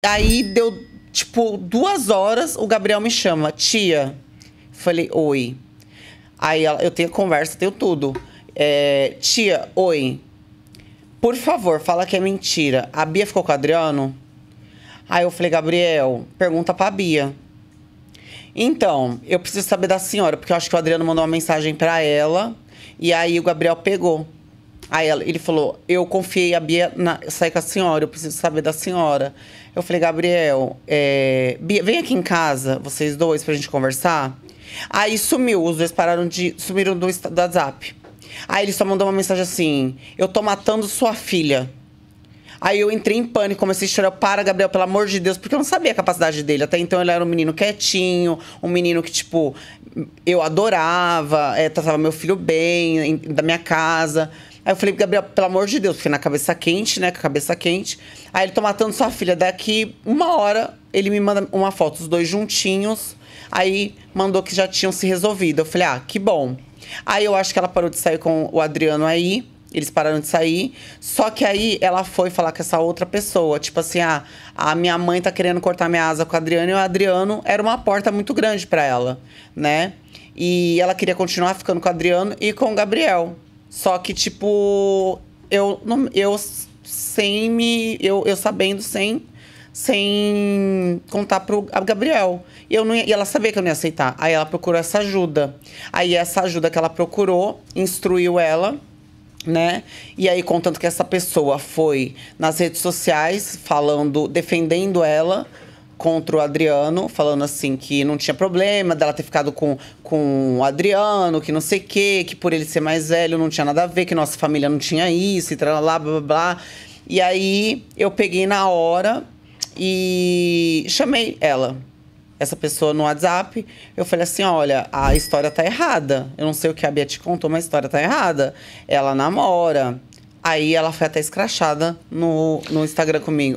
Daí deu, tipo, 2 horas, o Gabriel me chama. Tia. Falei, oi. Aí eu tenho conversa, tenho tudo. Tia, oi. Por favor, fala que é mentira. A Bia ficou com o Adriano? Aí eu falei, Gabriel, pergunta pra Bia. Então, eu preciso saber da senhora, porque eu acho que o Adriano mandou uma mensagem pra ela. E aí o Gabriel pegou. Aí ele falou, eu confiei a Bia sair com a senhora, eu preciso saber da senhora. Eu falei, Gabriel, Bia, vem aqui em casa, vocês dois, pra gente conversar. Aí sumiu, os dois sumiram do WhatsApp. Aí ele só mandou uma mensagem assim, eu tô matando sua filha. Aí eu entrei em pânico, comecei a chorar, para, Gabriel, pelo amor de Deus, porque eu não sabia a capacidade dele. Até então ele era um menino quietinho, um menino que, tipo, eu adorava, tratava meu filho bem, da minha casa. Aí eu falei, Gabriel, pelo amor de Deus, porque na cabeça quente, né, com a cabeça quente. Aí ele, tô matando sua filha, daqui 1 hora ele me manda uma foto, os dois juntinhos. Aí mandou que já tinham se resolvido, eu falei, ah, que bom. Aí eu acho que ela parou de sair com o Adriano aí. Eles pararam de sair. Só que aí ela foi falar com essa outra pessoa. Tipo assim, ah, a minha mãe tá querendo cortar minha asa com o Adriano. E o Adriano era uma porta muito grande pra ela, né? E ela queria continuar ficando com o Adriano e com o Gabriel. Só que, tipo, eu sabendo, sem contar pro Gabriel. E ela sabia que eu não ia aceitar. Aí ela procurou essa ajuda. Aí essa ajuda que ela procurou, instruiu ela, né? E aí, contanto que essa pessoa foi nas redes sociais falando, defendendo ela contra o Adriano, falando assim que não tinha problema dela ter ficado com o Adriano, que não sei o quê, que por ele ser mais velho não tinha nada a ver, que nossa família não tinha isso, e tralá, blá, blá, blá. E aí, eu peguei na hora e chamei ela, essa pessoa, no WhatsApp. Eu falei assim, olha, a história tá errada. Eu não sei o que a Bia te contou, mas a história tá errada. Ela namora. Aí ela foi até escrachada no Instagram comigo.